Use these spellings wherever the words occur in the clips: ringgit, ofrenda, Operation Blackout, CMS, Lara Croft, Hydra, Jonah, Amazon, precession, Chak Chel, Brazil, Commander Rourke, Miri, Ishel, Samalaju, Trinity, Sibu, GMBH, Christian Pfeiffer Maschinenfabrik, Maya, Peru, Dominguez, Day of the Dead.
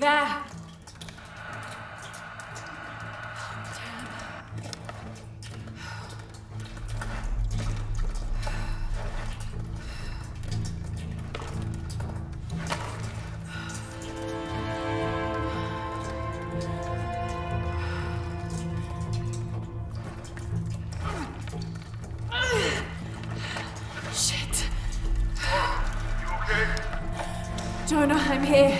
like that. Jonah, I'm here.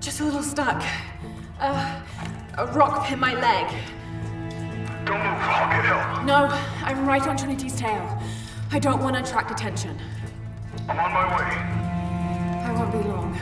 Just a little stuck. A rock hit my leg. Don't move, I'll get help. No, I'm right on Trinity's tail. I don't want to attract attention. I'm on my way. I won't be long.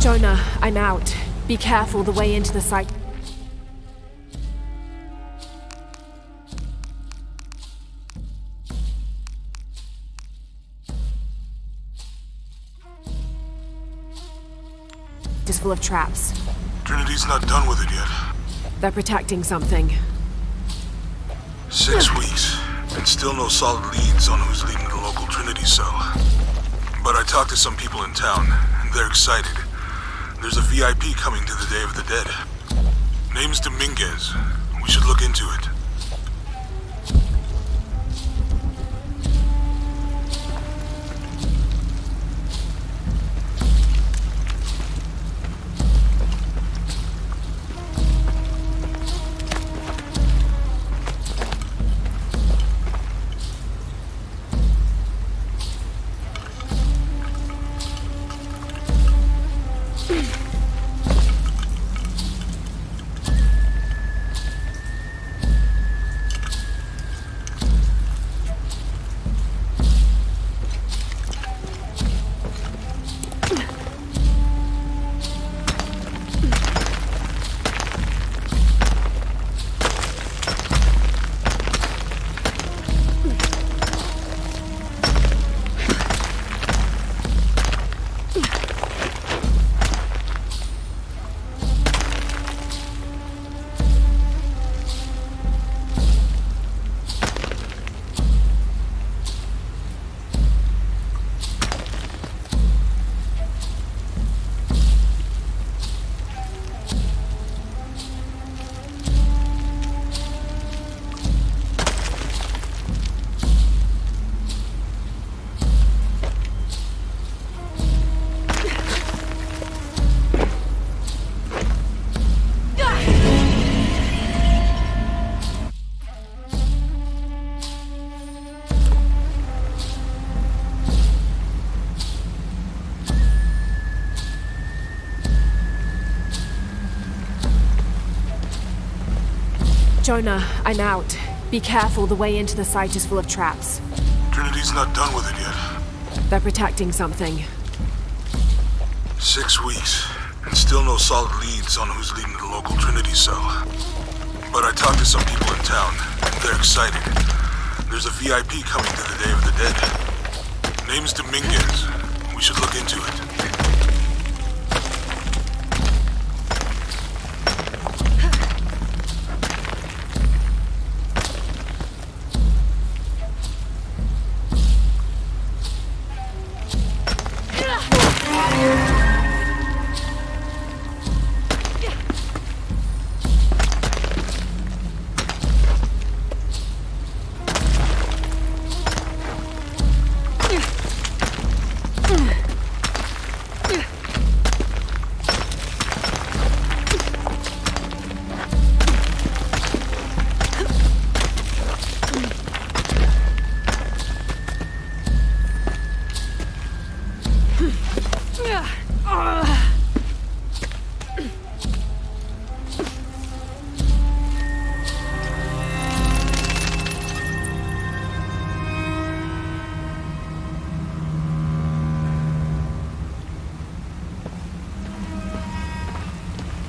Jonah, I'm out. Be careful the way into the site. Just full of traps. Trinity's not done with it yet. They're protecting something. 6 weeks, and still no solid leads on who's leading the local Trinity cell. But I talked to some people in town, and they're excited. There's a VIP coming to the Day of the Dead. Name's Dominguez. We should look into it. Jonah, I'm out. Be careful, the way into the site is full of traps. Trinity's not done with it yet. They're protecting something. 6 weeks, and still no solid leads on who's leading the local Trinity cell. But I talked to some people in town, and they're excited. There's a VIP coming to the Day of the Dead. Name's Dominguez. We should look into it.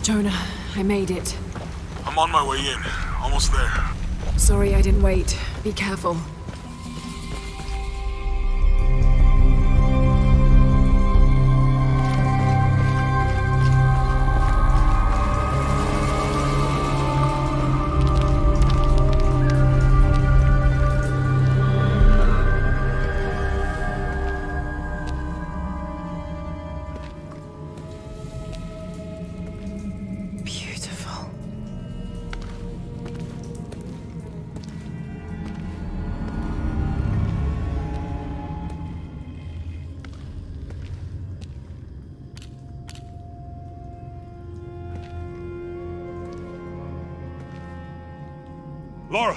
Jonah, I made it. I'm on my way in. Almost there. Sorry I didn't wait. Be careful. Lara!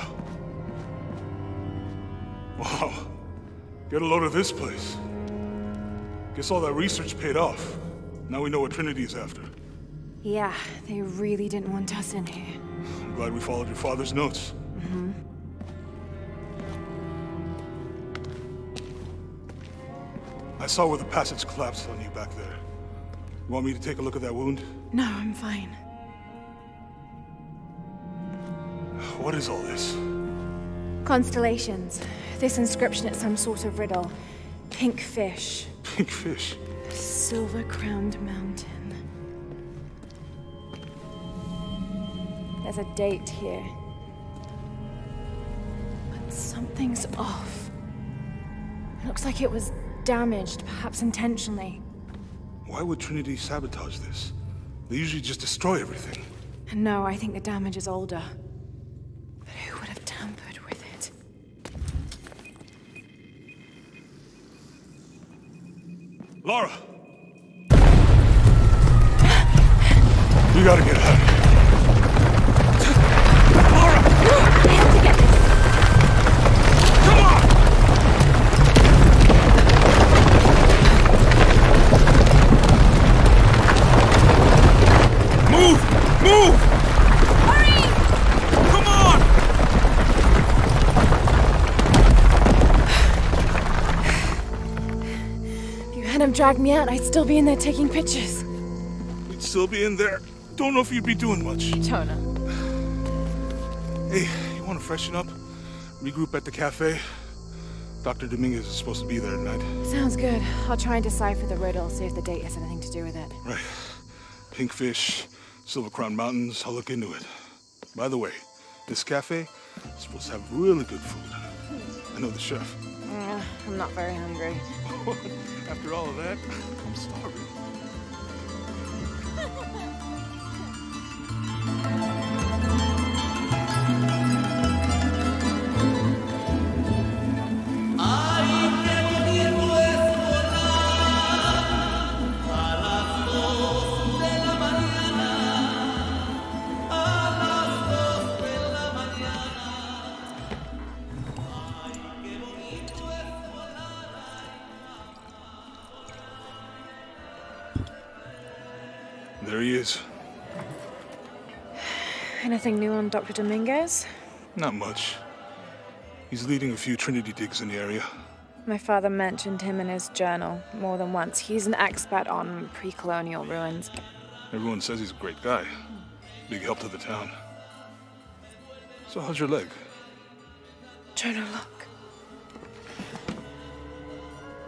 Wow. Get a load of this place. Guess all that research paid off. Now we know what Trinity's after. Yeah, they really didn't want us in here. I'm glad we followed your father's notes. Mm-hmm. I saw where the passage collapsed on you back there. You want me to take a look at that wound? No, I'm fine. What is all this? Constellations. This inscription is some sort of riddle. Pink fish. Pink fish? The silver-crowned mountain. There's a date here. But something's off. It looks like it was damaged, perhaps intentionally. Why would Trinity sabotage this? They usually just destroy everything. No, I think the damage is older. Lara! You gotta get out of here. Lara! I have to get this! Come on! dragged me out, I'd still be in there taking pictures. You'd still be in there? Don't know if you'd be doing much. Jonah. Hey, you want to freshen up? Regroup at the cafe? Dr. Dominguez is supposed to be there tonight. Sounds good. I'll try and decipher the riddle, see if the date has anything to do with it. Right. Pinkfish, Silver Crown Mountains, I'll look into it. By the way, this cafe is supposed to have really good food. I know the chef. I'm not very hungry. After all of that, I'm starving. There he is. Anything new on Dr. Dominguez? Not much. He's leading a few Trinity digs in the area. My father mentioned him in his journal more than once. He's an expert on pre-colonial ruins. Everyone says he's a great guy. Big help to the town. So how's your leg? Jonah, look.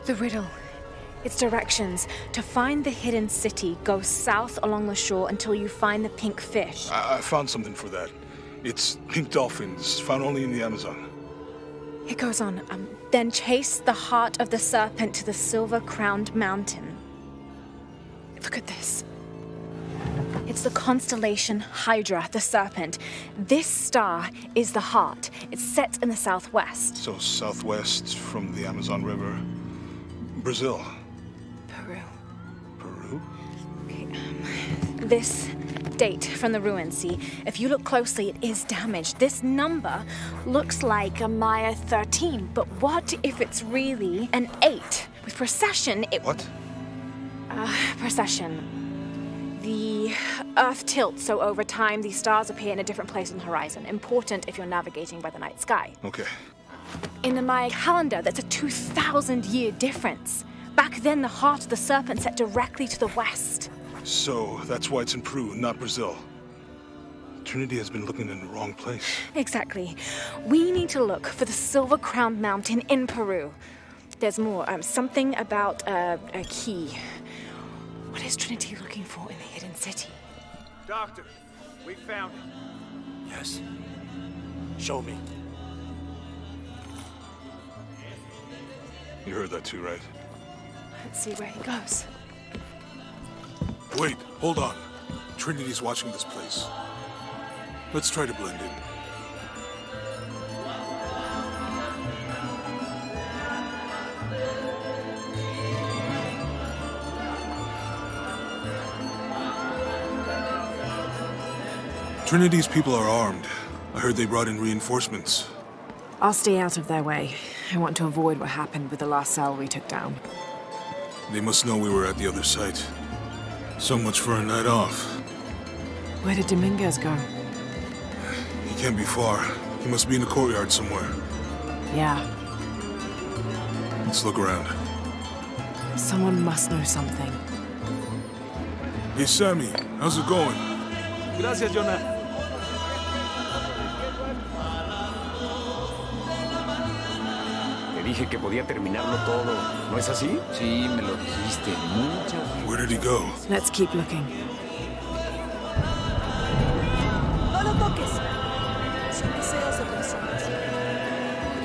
The riddle. It's directions. To find the hidden city, go south along the shore until you find the pink fish. I found something for that. It's pink dolphins, found only in the Amazon. It goes on. Then chase the heart of the serpent to the silver-crowned mountain. Look at this. It's the constellation Hydra, the serpent. This star is the heart. It's set in the southwest. So southwest from the Amazon River. Brazil. Peru? Okay, this date from the ruins, see? If you look closely, it is damaged. This number looks like a Maya 13, but what if it's really an 8? With precession, it... What? Precession. The Earth tilts, so over time, these stars appear in a different place on the horizon. Important if you're navigating by the night sky. Okay. In the Maya calendar, that's a 2,000-year difference. Back then, the heart of the serpent set directly to the west. So, that's why it's in Peru, not Brazil. Trinity has been looking in the wrong place. Exactly. We need to look for the silver-crowned mountain in Peru. There's more. Something about a key. What is Trinity looking for in the hidden city? Doctor, we found it. Yes. Show me. You heard that too, right? Let's see where he goes. Wait, hold on. Trinity's watching this place. Let's try to blend in. Trinity's people are armed. I heard they brought in reinforcements. I'll stay out of their way. I want to avoid what happened with the last cell we took down. They must know we were at the other site. So much for a night off. Where did Dominguez go? He can't be far. He must be in the courtyard somewhere. Yeah. Let's look around. Someone must know something. Hey, Sammy. How's it going? Gracias, Jonah. Dije que podía terminarlo todo. ¿No es así? Sí, me lo dijiste muchas veces. Where did he go? Let's keep looking. No lo toques. Son deseos de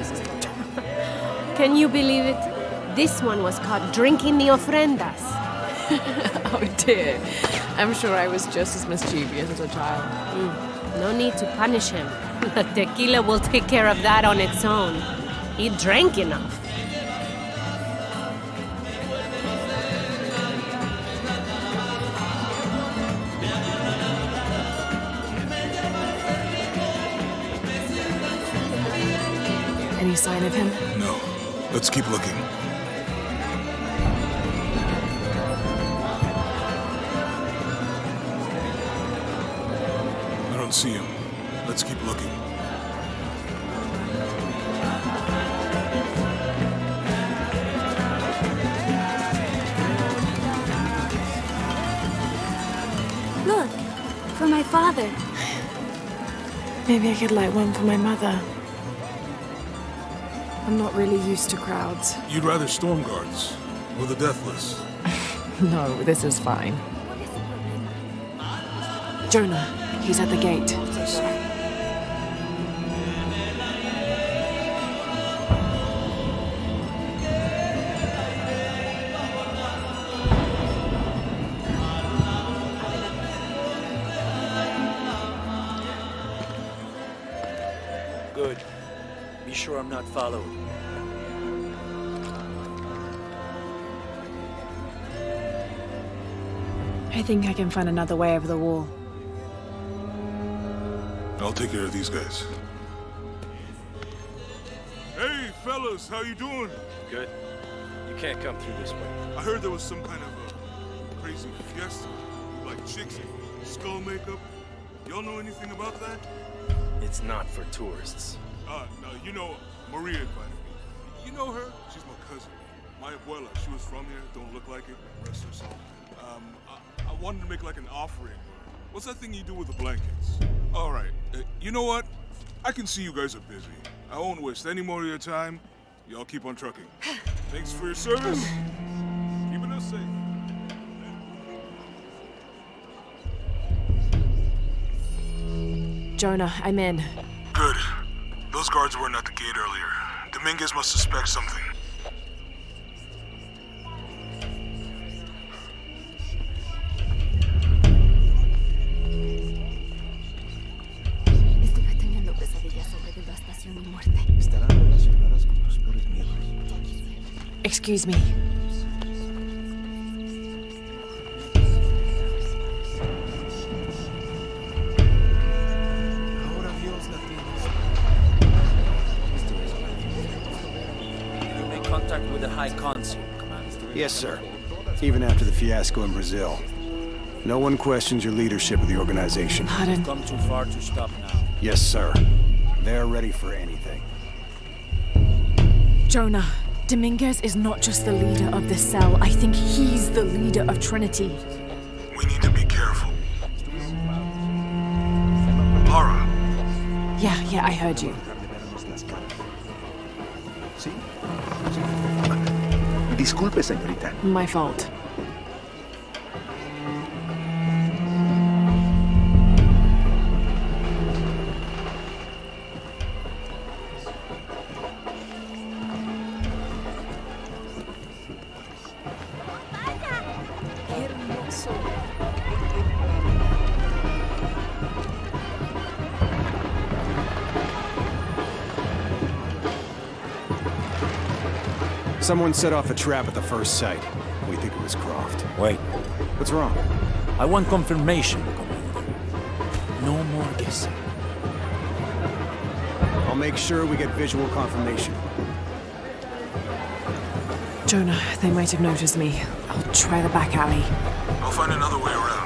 personas. Can you believe it? This one was caught drinking the ofrendas. Oh dear. I'm sure I was just as mischievous as a child. No need to punish him. The tequila will take care of that on its own. He drank enough. Any sign of him? No. Let's keep looking. I don't see him. Let's keep looking. father. Maybe I could light one for my mother. I'm not really used to crowds. You'd rather storm guards or the deathless? No, this is fine. Jonah, he's at the gate. I'm not followed. I think I can find another way over the wall. I'll take care of these guys. Hey, fellas, how you doing? Good. You can't come through this way. I heard there was some kind of a crazy fiesta, like chicks, skull makeup. Y'all know anything about that? It's not for tourists. No, you know, Maria invited me. You know her? She's my cousin. My abuela, she was from here, don't look like it, rest her soul. I wanted to make like an offering. What's that thing you do with the blankets? All right, you know what? I can see you guys are busy. I won't waste any more of your time. Y'all keep on trucking. Thanks for your service. Keeping us safe. Jonah, I'm in. Good. Those guards weren't at the gate earlier. Dominguez must suspect something. Excuse me. With the High Consul, Commander. Yes, sir. Even after the fiasco in Brazil, no one questions your leadership of the organization. You've come too far to stop now. Yes, sir. They're ready for anything. Jonah, Dominguez is not just the leader of the cell. I think he's the leader of Trinity. We need to be careful. Lara. Yeah, I heard you. Disculpe, señorita. My fault. Someone set off a trap at the first sight. We think it was Croft. Wait. What's wrong? I want confirmation, Commander. No more guessing. I'll make sure we get visual confirmation. Jonah, they might have noticed me. I'll try the back alley. I'll find another way around.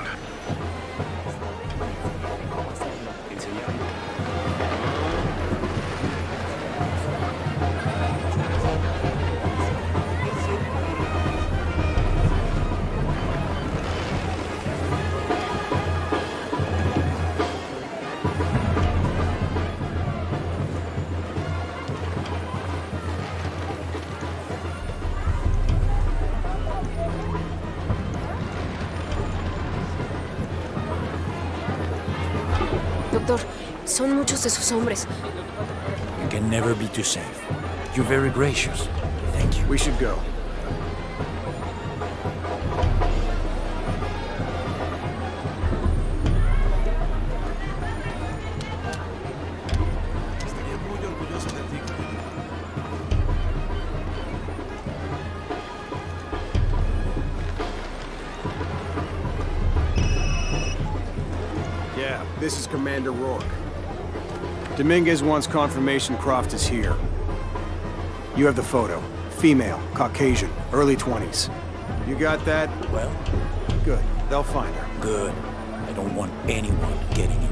Son muchos de sus hombres. You can never be too safe. You're very gracious. Thank you. We should go. Yeah, this is Commander Rourke. Dominguez wants confirmation Croft is here. You have the photo. Female, Caucasian, early 20s. You got that? Well? Good. They'll find her. Good. I don't want anyone getting in there.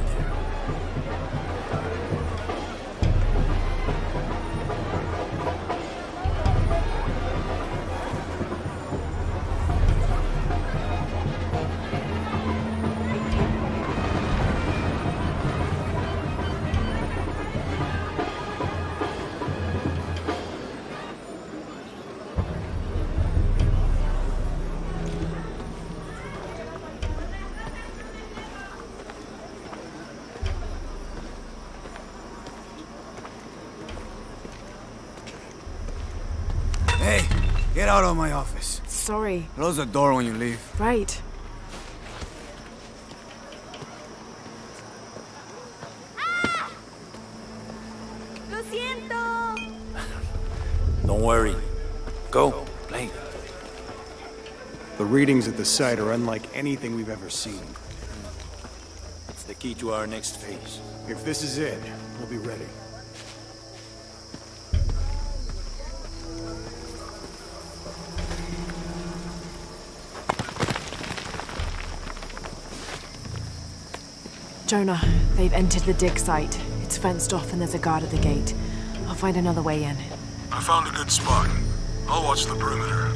Get out of my office. Sorry. Close the door when you leave. Right. Ah! Lo siento. Don't worry. Go. Play. The readings at the site are unlike anything we've ever seen. It's the key to our next phase. If this is it, we'll be ready. Jonah, they've entered the dig site. It's fenced off and there's a guard at the gate. I'll find another way in. I found a good spot. I'll watch the perimeter.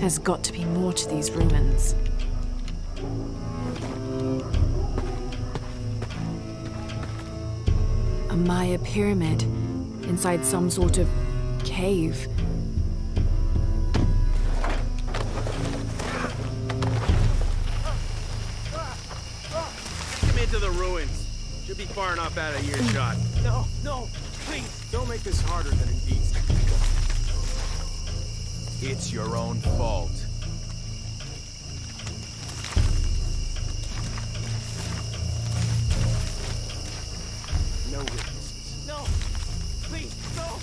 There's got to be more to these ruins. A Maya pyramid inside some sort of cave. Take him into the ruins. Should be far enough out of earshot. No, no, please, don't make this harder than it needs to be. It's your own fault. No witnesses. No! Please, no!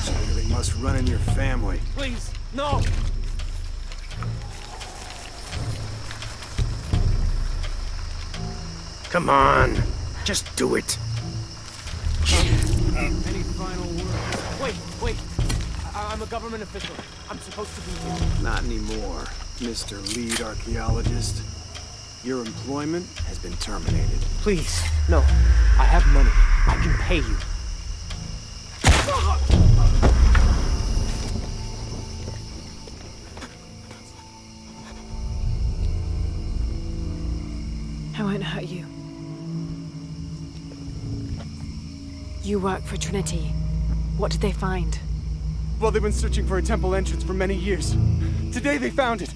Something must run in your family. Please, no! Come on! Just do it! Any final words? Wait. I'm a government official. I'm supposed to be here. Not anymore, Mr. Lead Archaeologist. Your employment has been terminated. Please, no. I have money. I can pay you. I won't hurt you. You work for Trinity. What did they find? Well, they've been searching for a temple entrance for many years. Today they found it.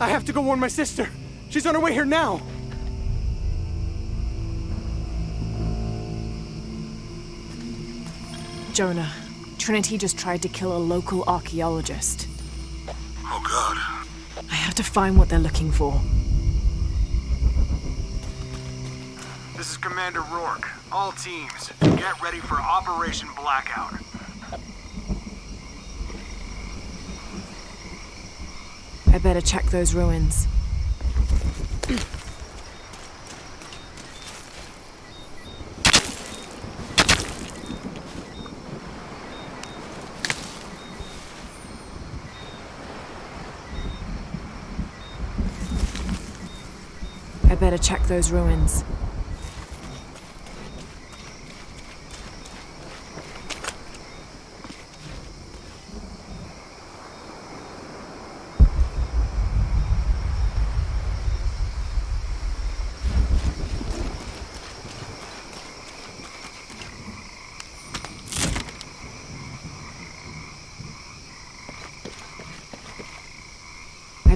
I have to go warn my sister. She's on her way here now. Jonah, Trinity just tried to kill a local archaeologist. Oh, God. I have to find what they're looking for. This is Commander Rourke. All teams, get ready for Operation Blackout. I better check those ruins.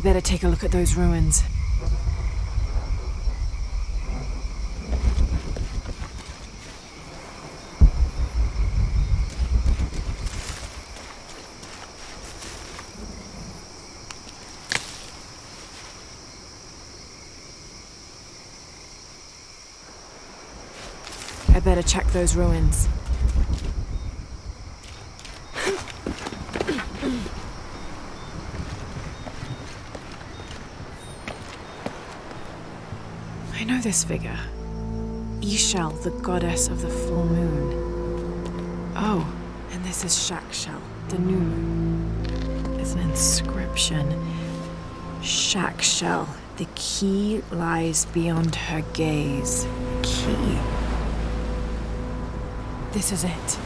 Better take a look at those ruins. I know this figure. Ishel, the goddess of the full moon. Oh, and this is Chak Chel, the new moon. There's an inscription. Chak Chel, the key lies beyond her gaze. Key. This is it.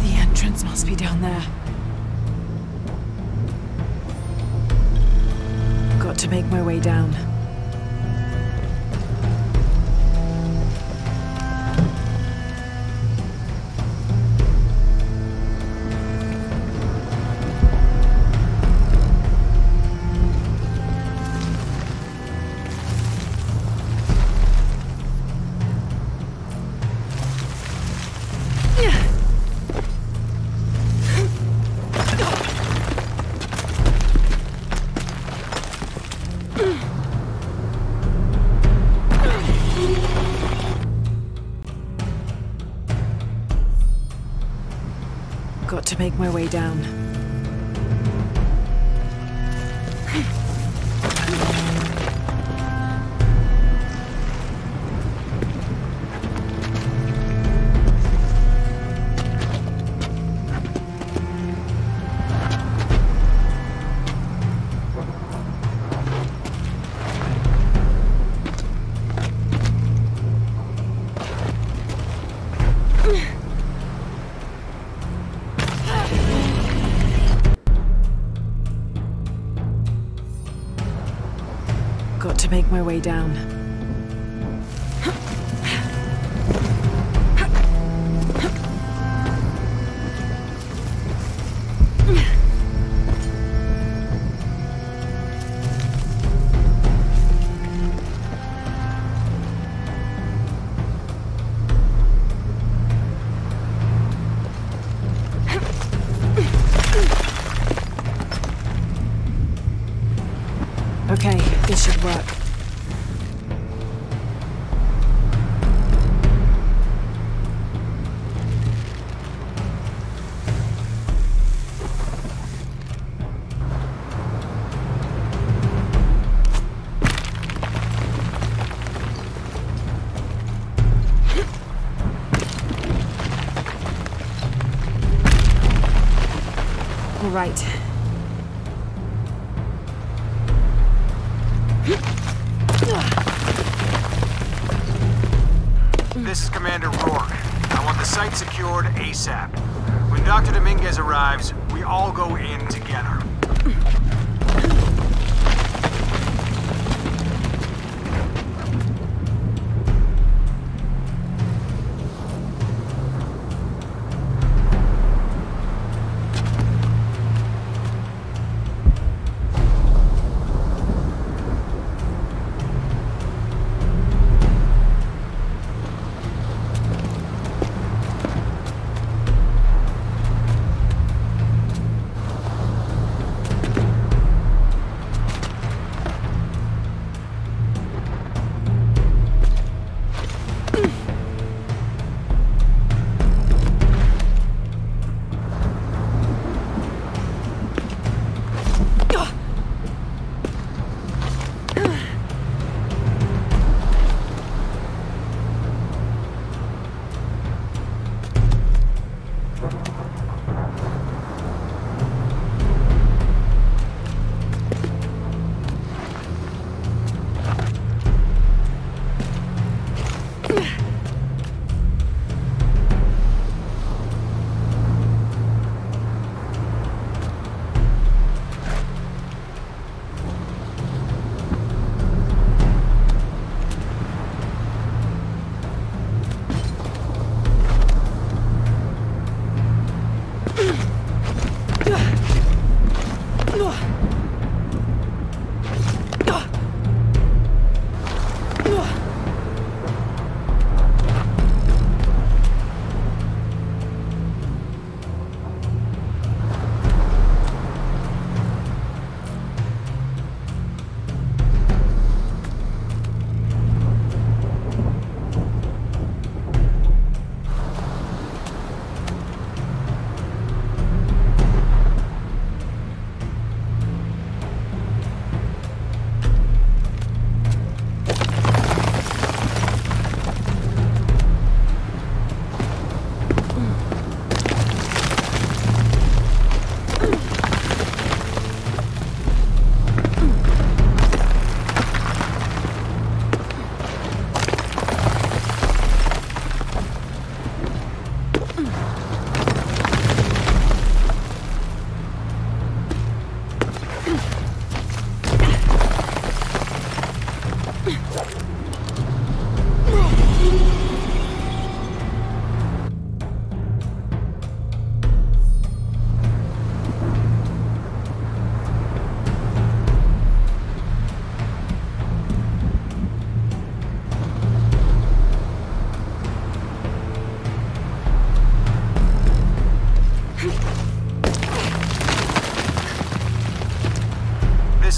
The entrance must be down there. Got to make my way down. Make my way down. Make my way down. Okay, this should work. Right. This is Commander Rourke. I want the site secured ASAP. When Dr. Dominguez arrives, we all go in together.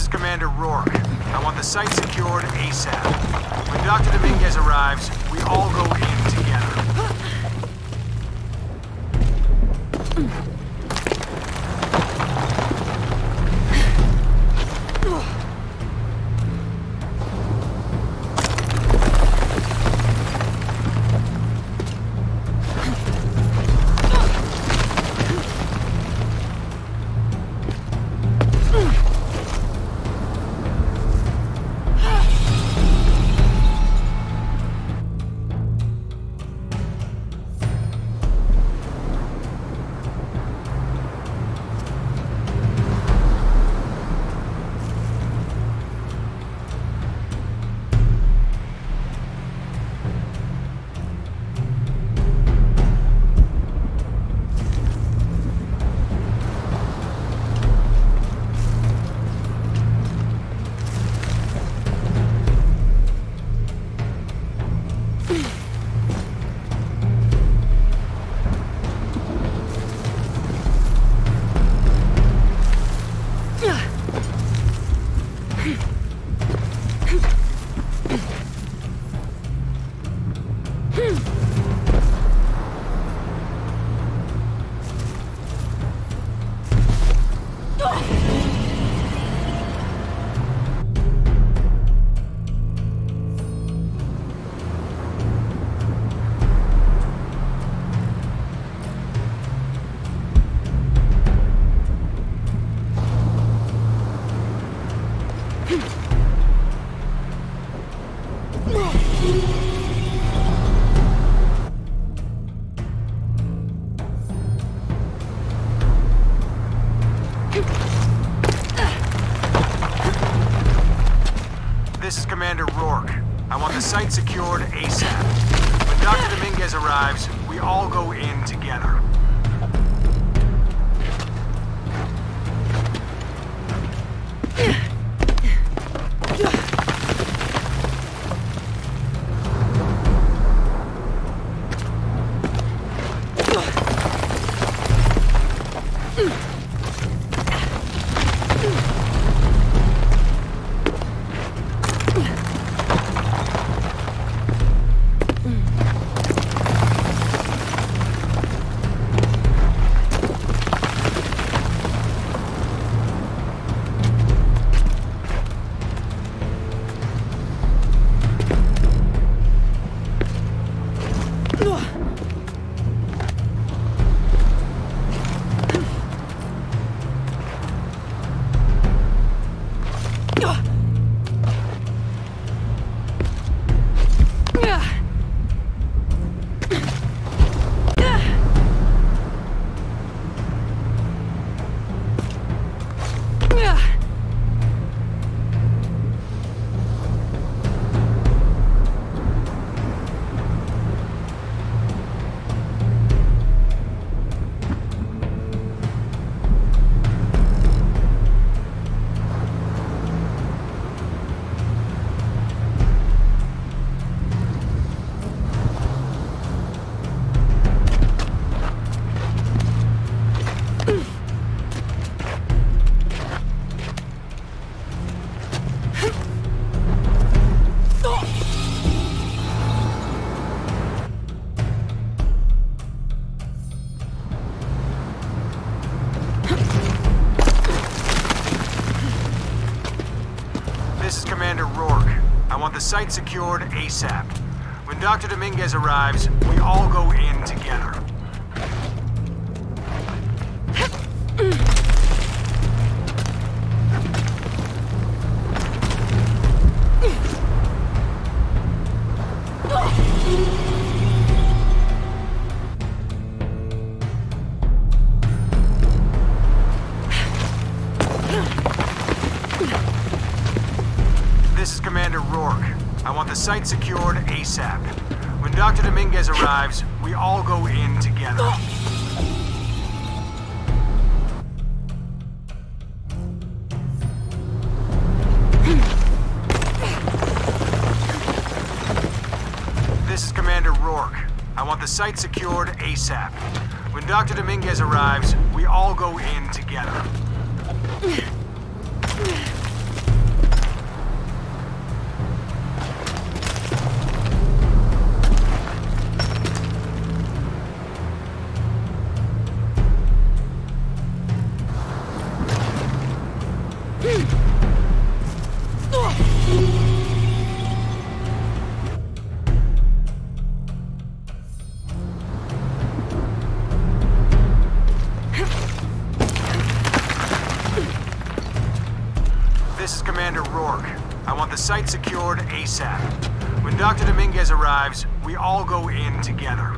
is Commander Rourke. I want the site secured ASAP. When Dr. Dominguez arrives, we all go in secured ASAP. When Dr. Dominguez arrives, we all go in together. The site secured ASAP. When Dr. Dominguez arrives, we all go in together. Site secured ASAP. When Dr. Dominguez arrives, we all go in together. This is Commander Rourke. I want the site secured ASAP. When Dr. Dominguez arrives, we all go in together. This is Commander Rourke. I want the site secured ASAP. When Dr. Dominguez arrives, we all go in together.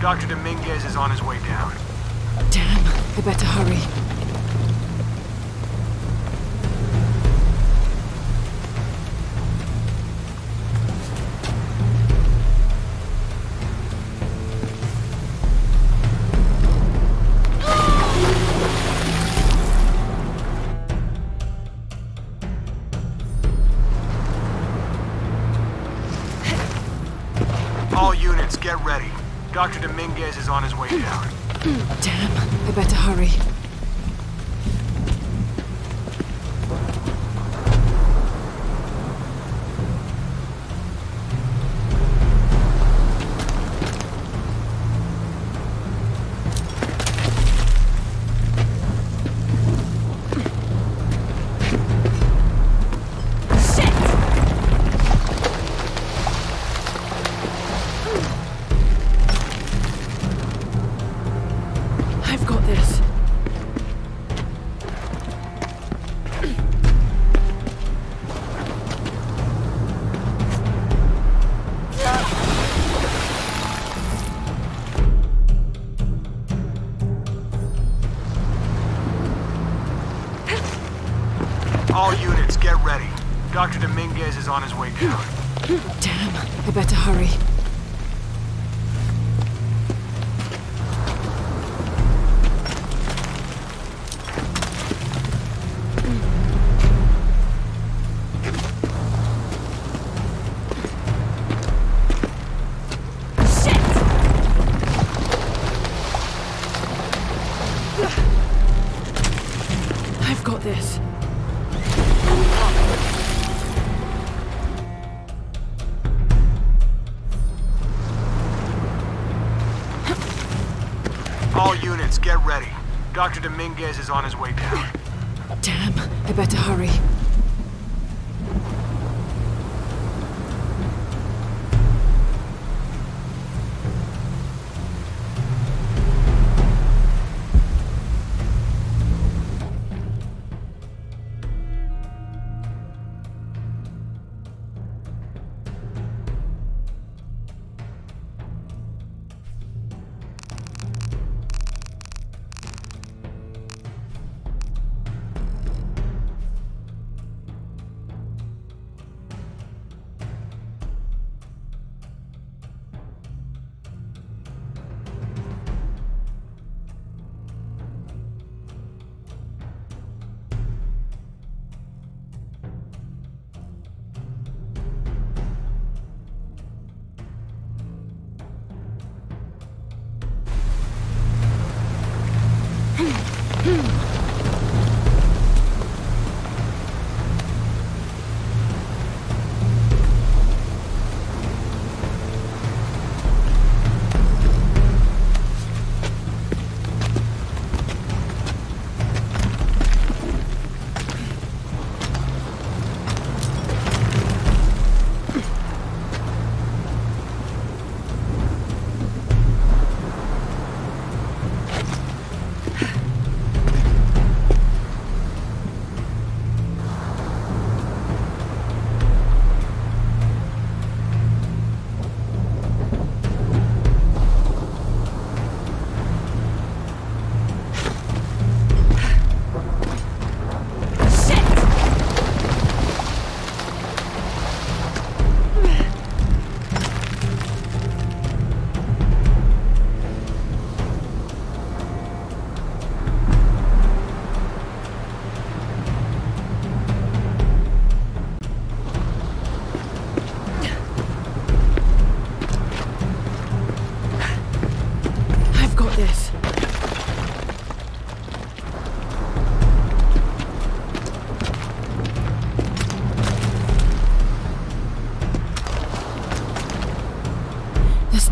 Dr. Dominguez is on his way down. Damn, I better hurry. All units, get ready. Dr. Dominguez is on his way down. Damn, I better hurry. All units, get ready. Dr. Dominguez is on his way down. Damn, I better hurry. Shit! I've got this. All units, get ready. Dr. Dominguez is on his way down. Damn, I better hurry.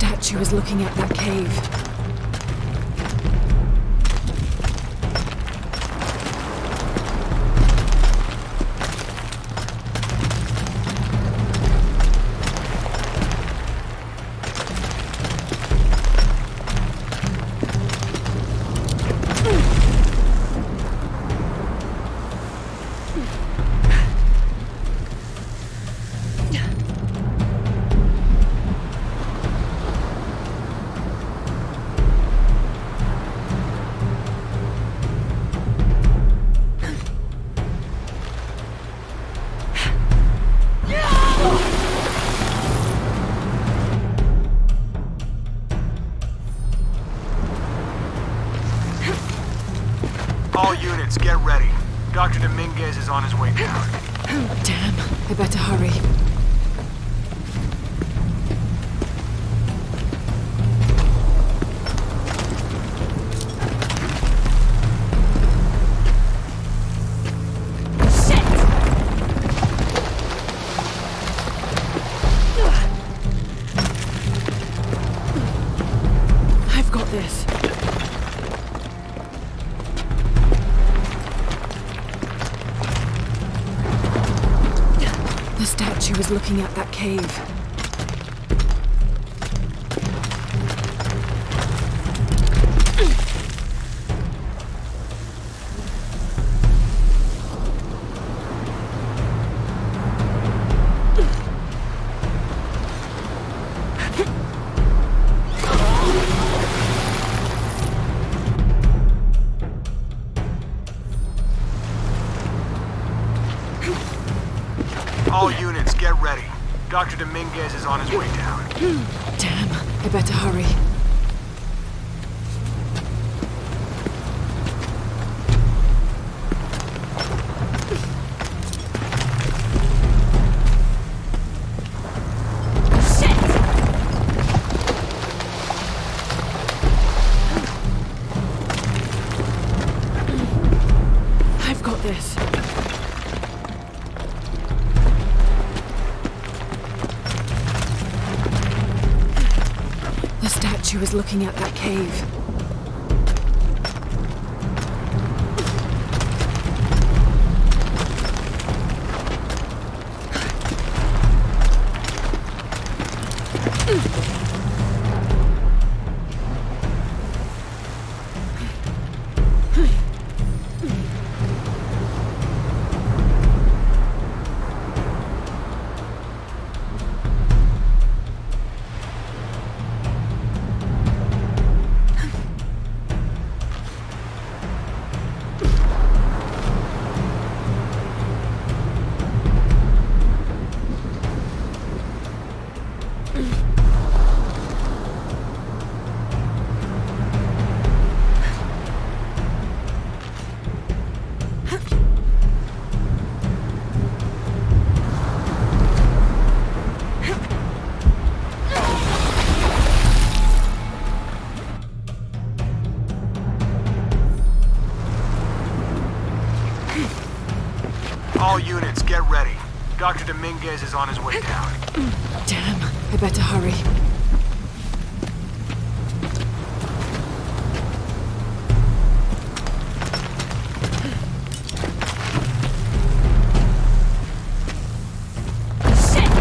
statue is looking at that cave. Dr. Dominguez is on his way down. Damn, I better hurry. Shit! I've got this. She was looking at that cave. All units, get ready. Dr. Dominguez is on his way down. Damn, I better hurry. Shit! I've got this. She was looking at that cave. All units, get ready. Dr. Dominguez is on his way down. Damn, I better hurry. Shit!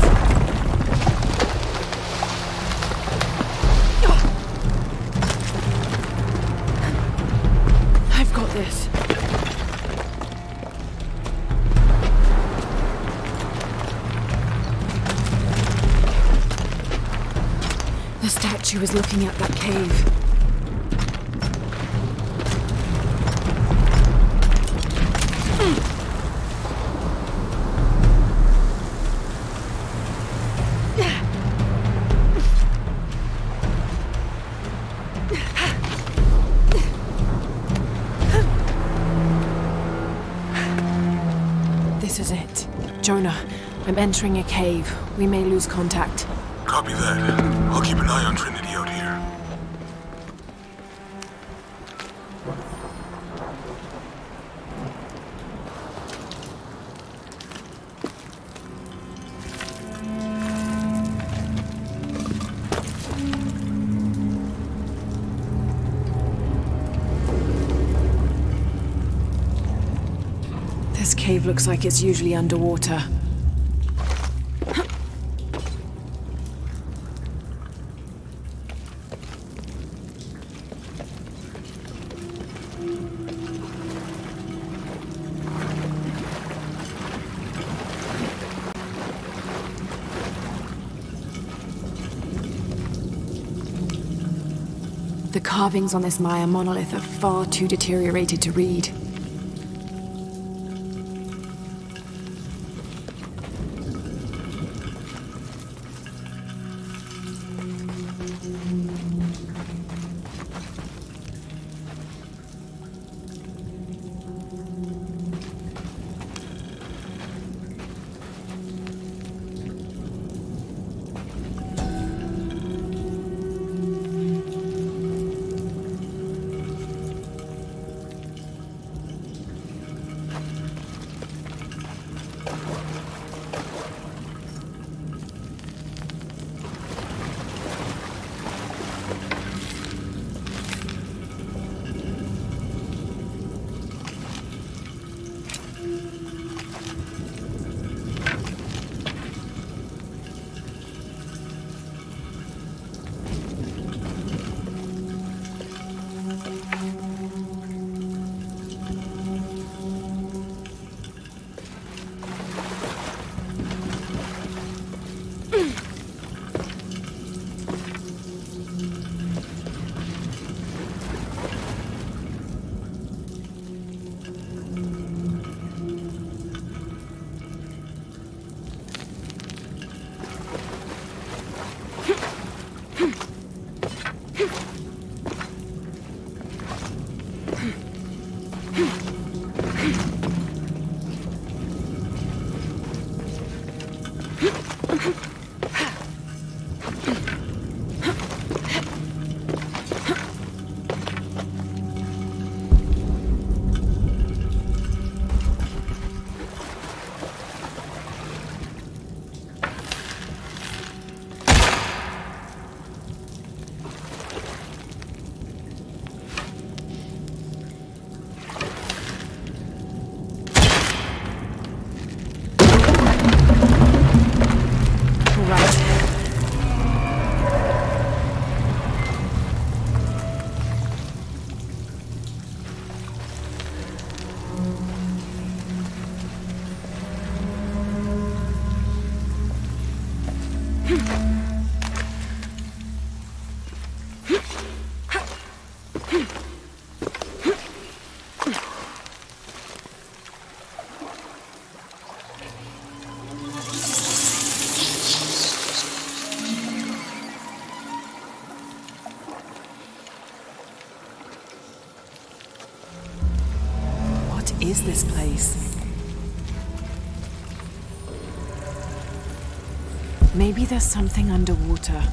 I've got this. The statue is looking at that cave. This is it. Jonah, I'm entering a cave. We may lose contact. Copy that. I'll keep an eye on Trinity out here. cave looks like it's usually underwater. The carvings on this Maya monolith are far too deteriorated to read. Is this place? Maybe there's something underwater.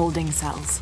holding cells.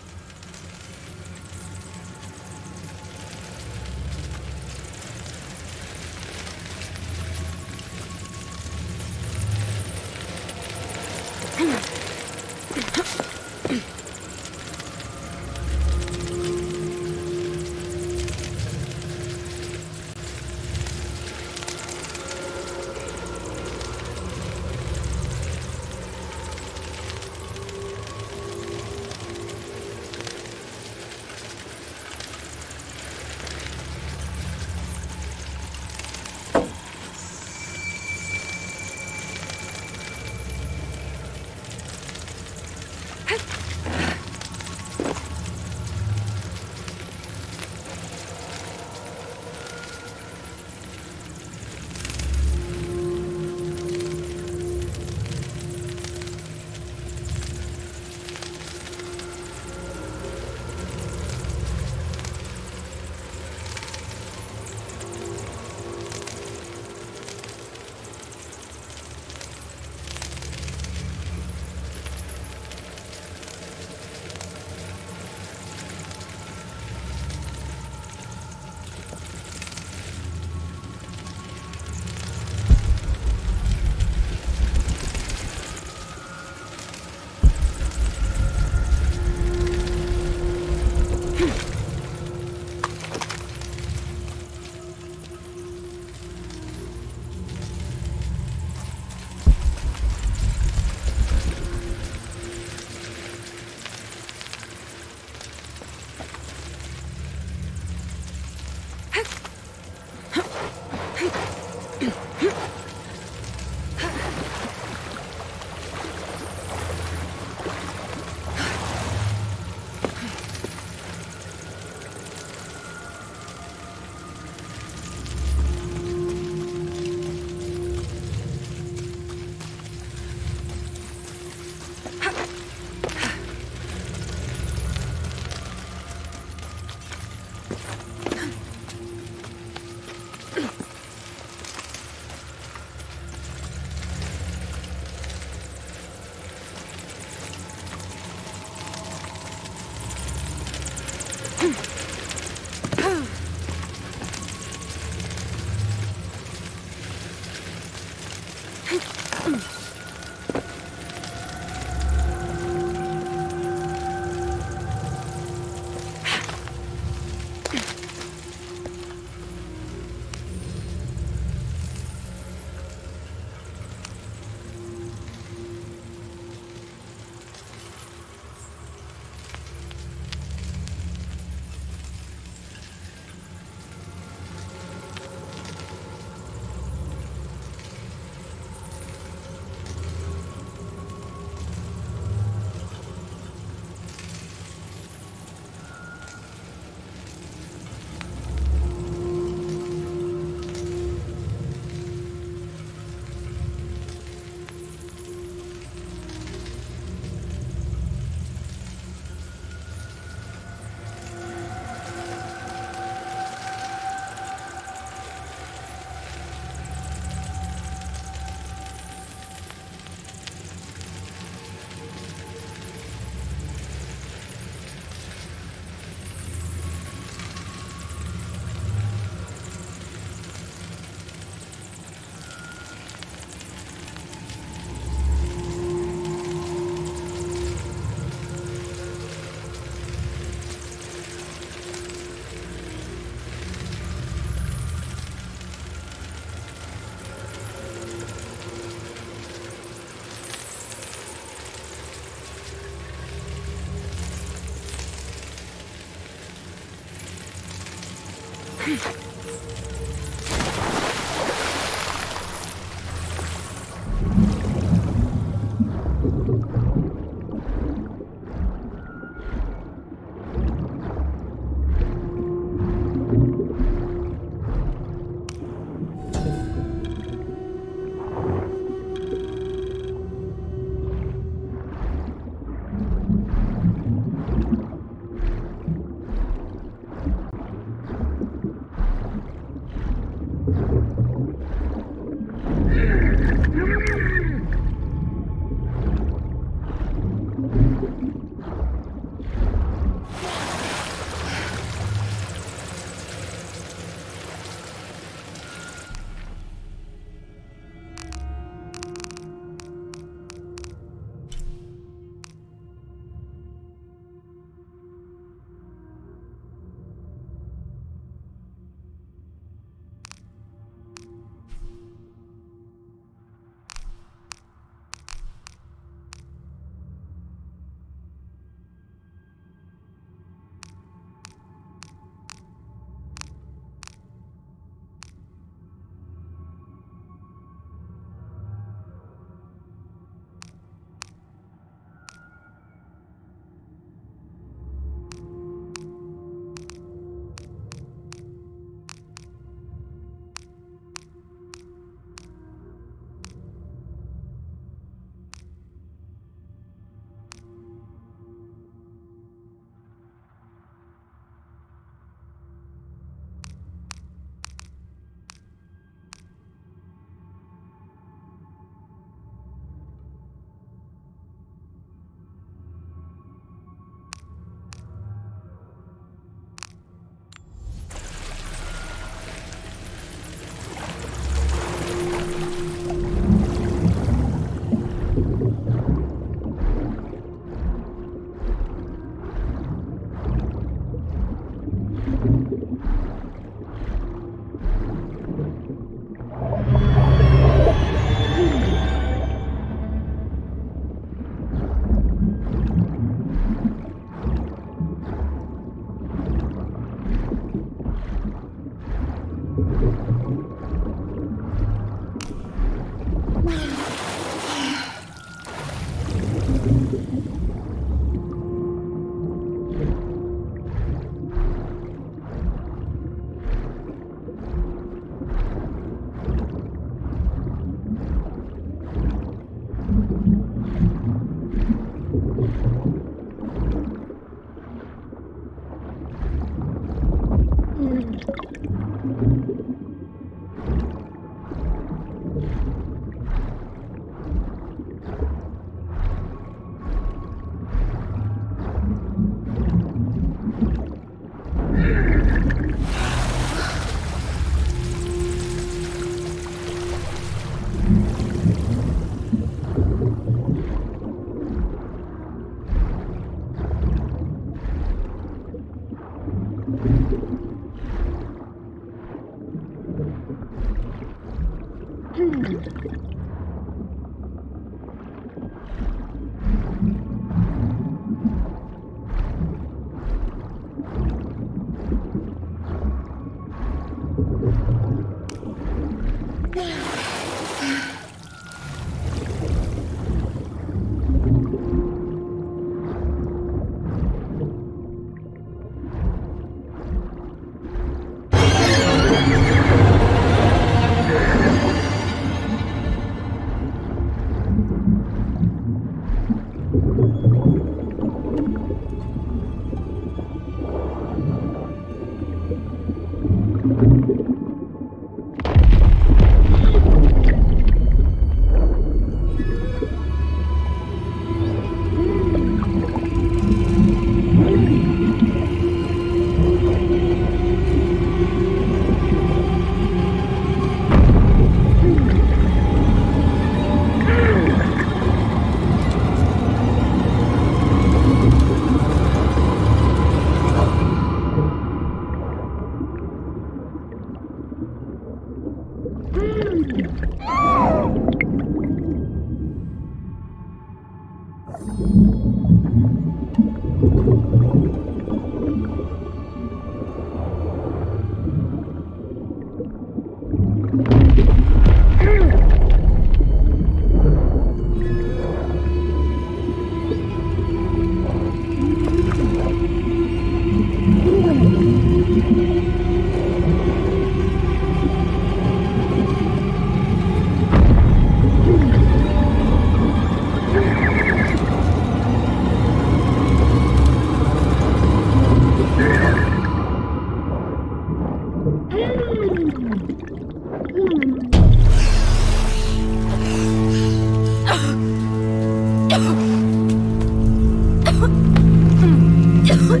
I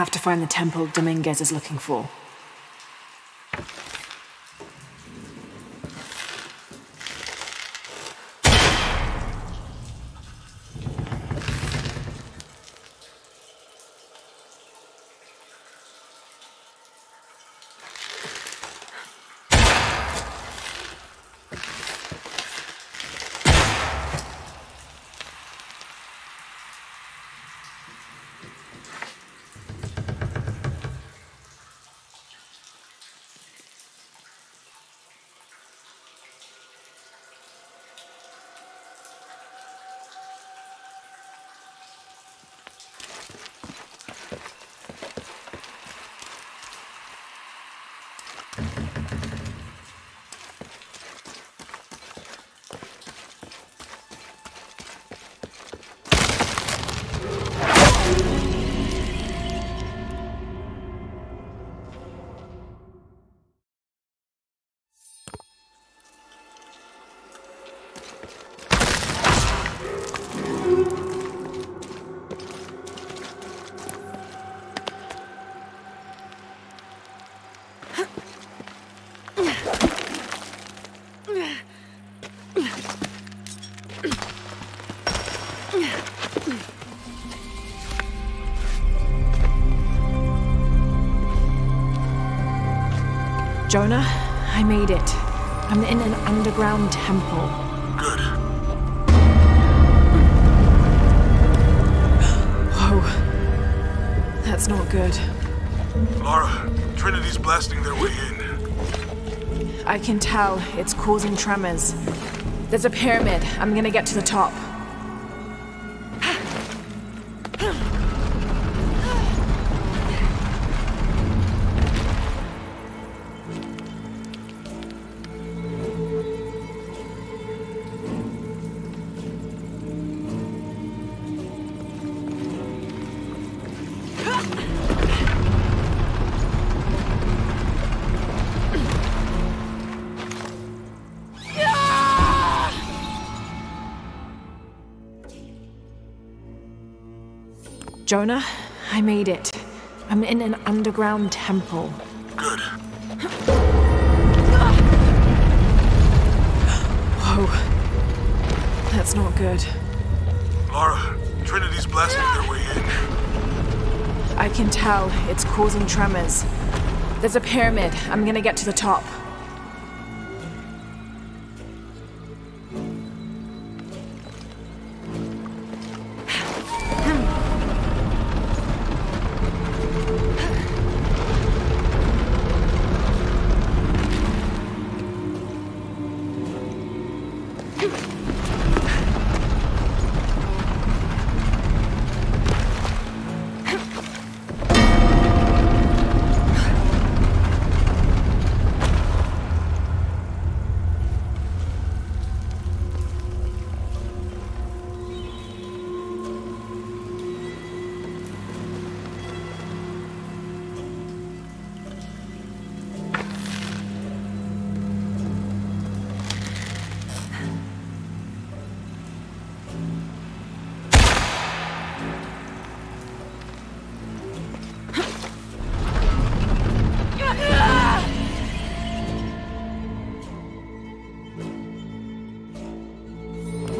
have to find the temple Dominguez is looking for. Jonah, I made it. I'm in an underground temple. Good. Whoa. That's not good. Lara, Trinity's blasting their way in. I can tell. It's causing tremors. There's a pyramid. I'm gonna get to the top. Jonah, I made it. I'm in an underground temple. Good. Whoa. That's not good. Lara, Trinity's blasting their way in. I can tell. It's causing tremors. There's a pyramid. I'm gonna get to the top.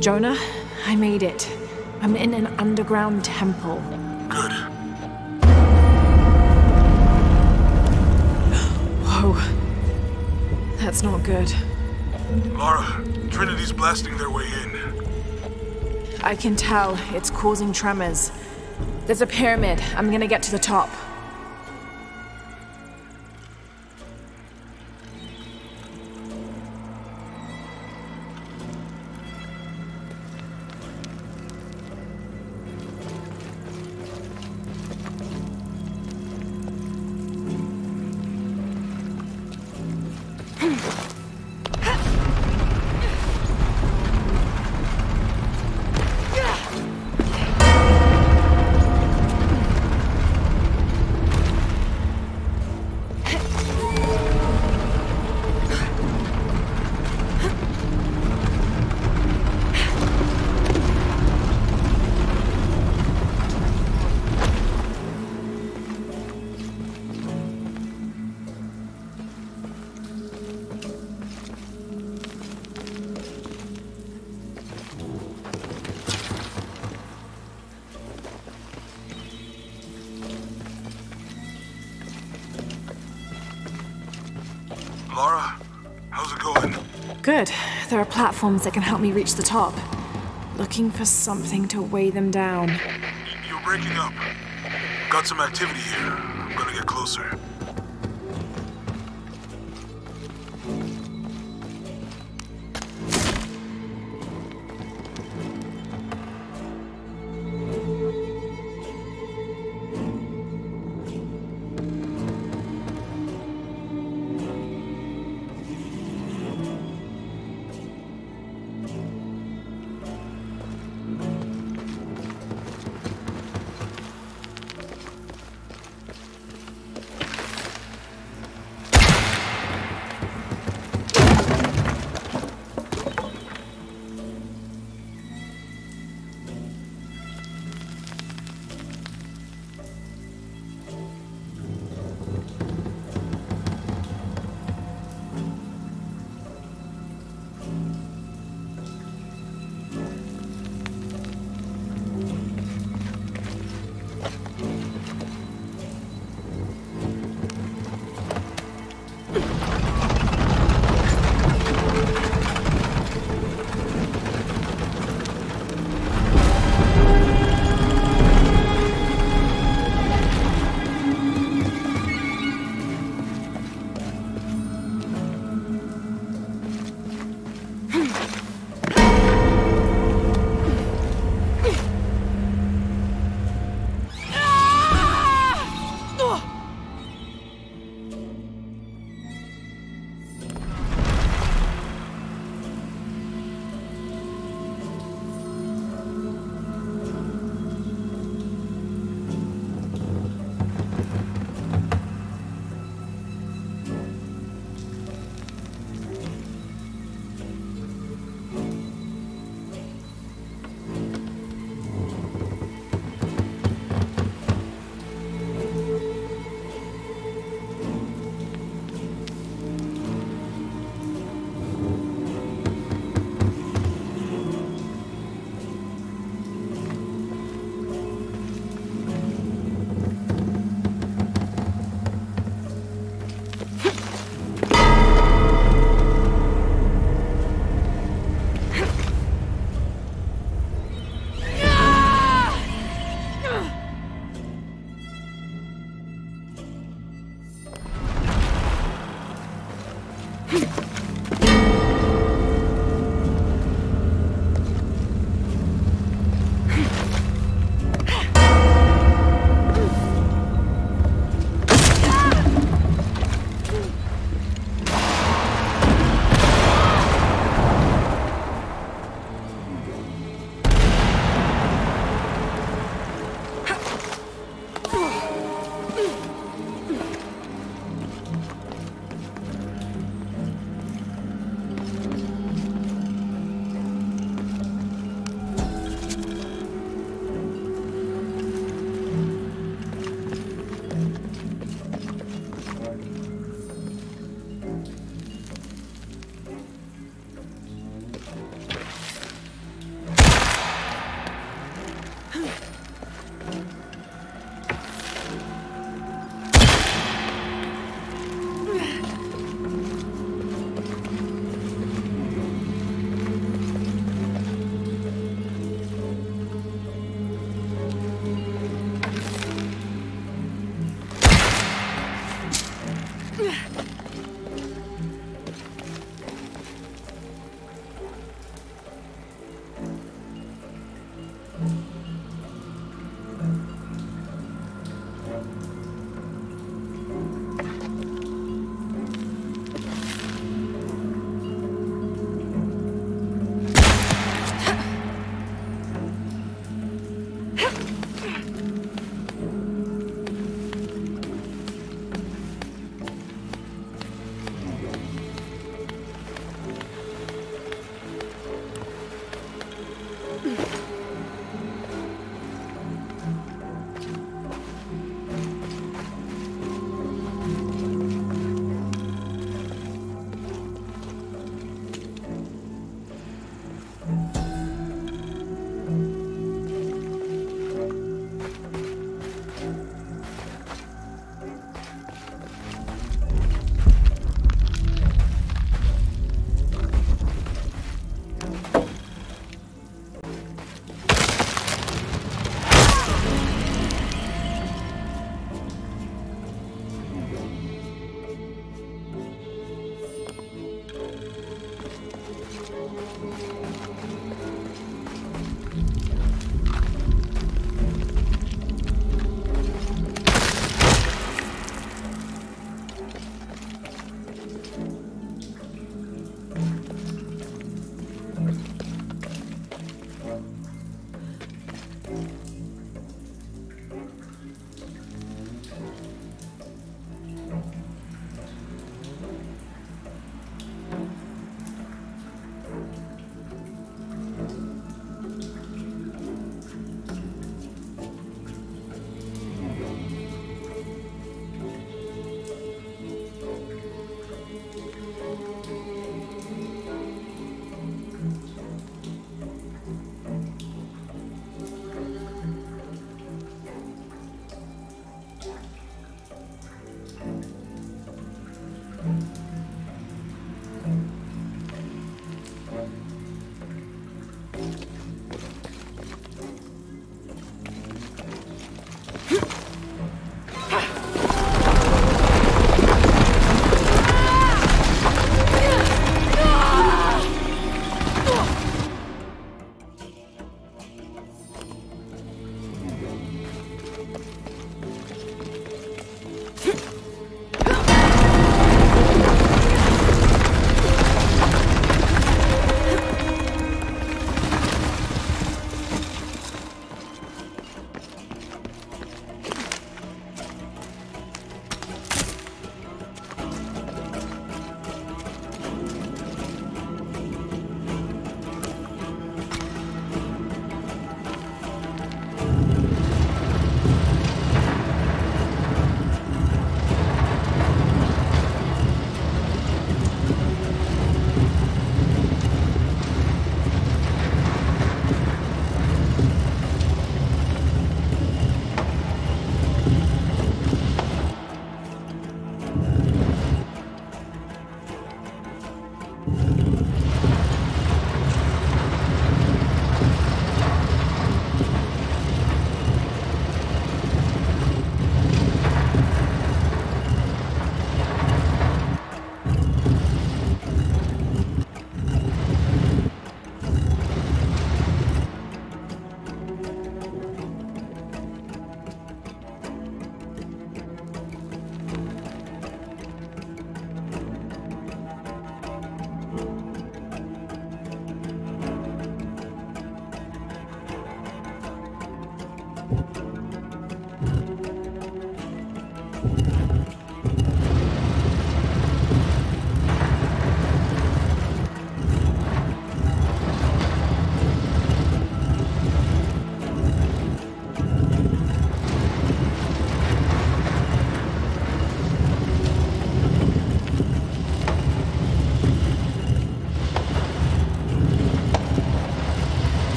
Jonah, I made it. I'm in an underground temple. Good. Whoa. That's not good. Lara, Trinity's blasting their way in. I can tell. It's causing tremors. There's a pyramid. I'm gonna get to the top. Good. There are platforms that can help me reach the top. Looking for something to weigh them down. You're breaking up. Got some activity here. I'm gonna get closer.